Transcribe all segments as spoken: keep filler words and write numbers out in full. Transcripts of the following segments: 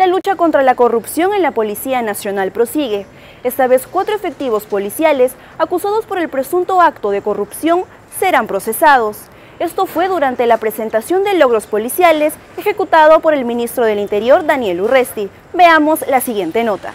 La lucha contra la corrupción en la Policía Nacional prosigue. Esta vez cuatro efectivos policiales acusados por el presunto acto de corrupción serán procesados. Esto fue durante la presentación de logros policiales ejecutado por el ministro del Interior, Daniel Urresti. Veamos la siguiente nota.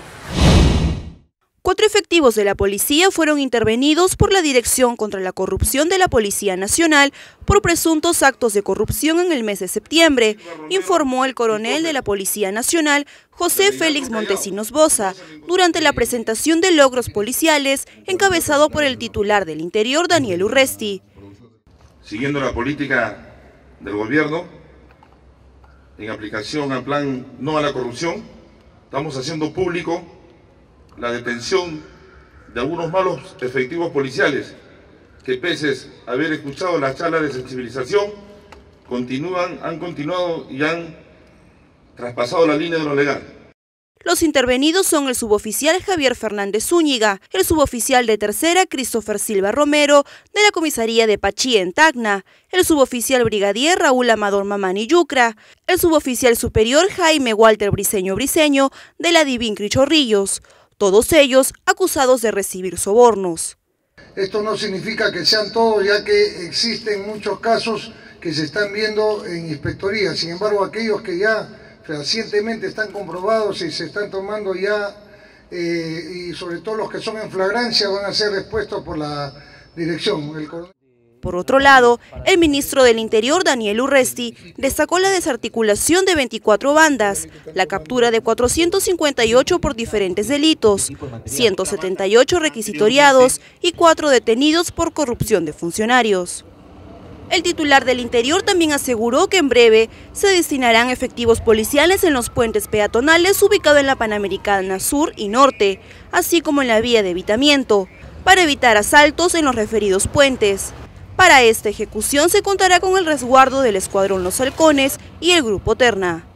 Cuatro efectivos de la policía fueron intervenidos por la Dirección contra la Corrupción de la Policía Nacional por presuntos actos de corrupción en el mes de septiembre, informó el coronel de la Policía Nacional, José Félix Montesinos Boza, durante la presentación de logros policiales encabezado por el titular del Interior, Daniel Urresti. Siguiendo la política del gobierno, en aplicación al plan No a la Corrupción, estamos haciendo público la detención de algunos malos efectivos policiales que, pese a haber escuchado las charlas de sensibilización, continúan, han continuado y han traspasado la línea de lo legal. Los intervenidos son el suboficial Javier Fernández Zúñiga, el suboficial de tercera Christopher Silva Romero de la comisaría de Pachí en Tacna, el suboficial brigadier Raúl Amador Mamani Yucra, el suboficial superior Jaime Walter Briceño Briceño de la Divín Crichorrillos, todos ellos acusados de recibir sobornos. Esto no significa que sean todos, ya que existen muchos casos que se están viendo en inspectoría. Sin embargo, aquellos que ya recientemente están comprobados y se están tomando ya, eh, y sobre todo los que son en flagrancia, van a ser expuestos por la dirección. Por otro lado, el ministro del Interior, Daniel Urresti, destacó la desarticulación de veinticuatro bandas, la captura de cuatrocientos cincuenta y ocho por diferentes delitos, ciento setenta y ocho requisitoriados y cuatro detenidos por corrupción de funcionarios. El titular del Interior también aseguró que en breve se destinarán efectivos policiales en los puentes peatonales ubicados en la Panamericana Sur y Norte, así como en la vía de evitamiento, para evitar asaltos en los referidos puentes. Para esta ejecución se contará con el resguardo del Escuadrón Los Halcones y el Grupo Terna.